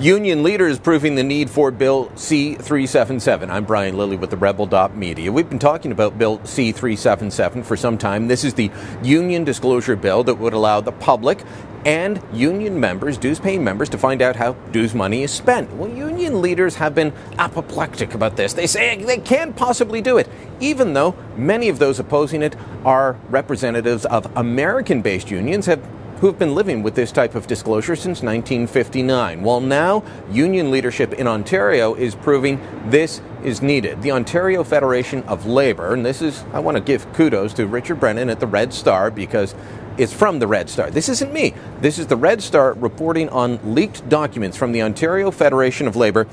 Union leaders proving the need for Bill C-377. I'm Brian Lilley with the Rebel.media. We've been talking about Bill C-377 for some time. This is the union disclosure bill that would allow the public and union members, dues-paying members, to find out how dues money is spent. Well, union leaders have been apoplectic about this. They say they can't possibly do it, even though many of those opposing it are representatives of American-based unions who've been living with this type of disclosure since 1959. Well, now union leadership in Ontario is proving this is needed. The Ontario Federation of Labour, and this is, I want to give kudos to Richard Brennan at the Red Star, because it's from the Red Star. This isn't me. This is the Red Star reporting on leaked documents from the Ontario Federation of Labour.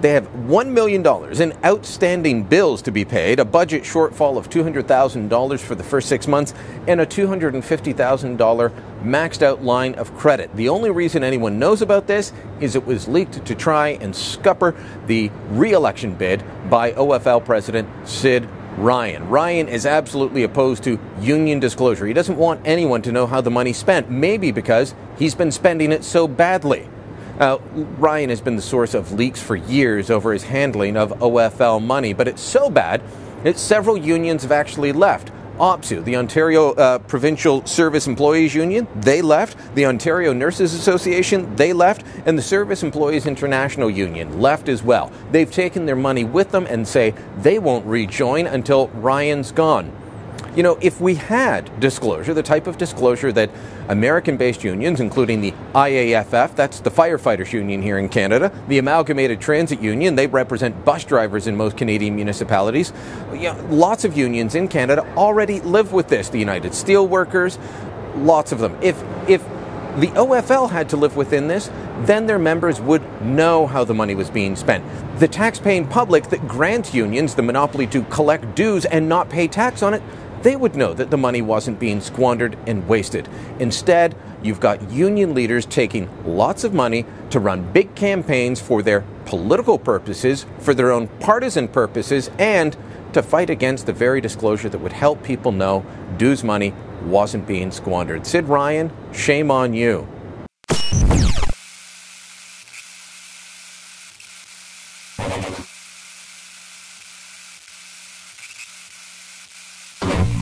They have $1 million in outstanding bills to be paid, a budget shortfall of $200,000 for the first 6 months, and a $250,000 maxed out line of credit. The only reason anyone knows about this is it was leaked to try and scupper the re-election bid by OFL President Sid Ryan. Ryan is absolutely opposed to union disclosure. He doesn't want anyone to know how the money's spent, maybe because he's been spending it so badly. Ryan has been the source of leaks for years over his handling of OFL money, but it's so bad that several unions have actually left. OPSU, the Ontario Provincial Service Employees Union, they left. The Ontario Nurses Association, they left. And the Service Employees International Union left as well. They've taken their money with them and say they won't rejoin until Ryan's gone. You know, if we had disclosure, the type of disclosure that American-based unions, including the IAFF, that's the firefighters union here in Canada, the Amalgamated Transit Union, they represent bus drivers in most Canadian municipalities. You know, lots of unions in Canada already live with this. The United Steelworkers, lots of them. If the OFL had to live within this, then their members would know how the money was being spent. The tax-paying public that grants unions the monopoly to collect dues and not pay tax on it, they would know that the money wasn't being squandered and wasted. Instead, you've got union leaders taking lots of money to run big campaigns for their political purposes, for their own partisan purposes, and to fight against the very disclosure that would help people know dues money wasn't being squandered. Sid Ryan, shame on you.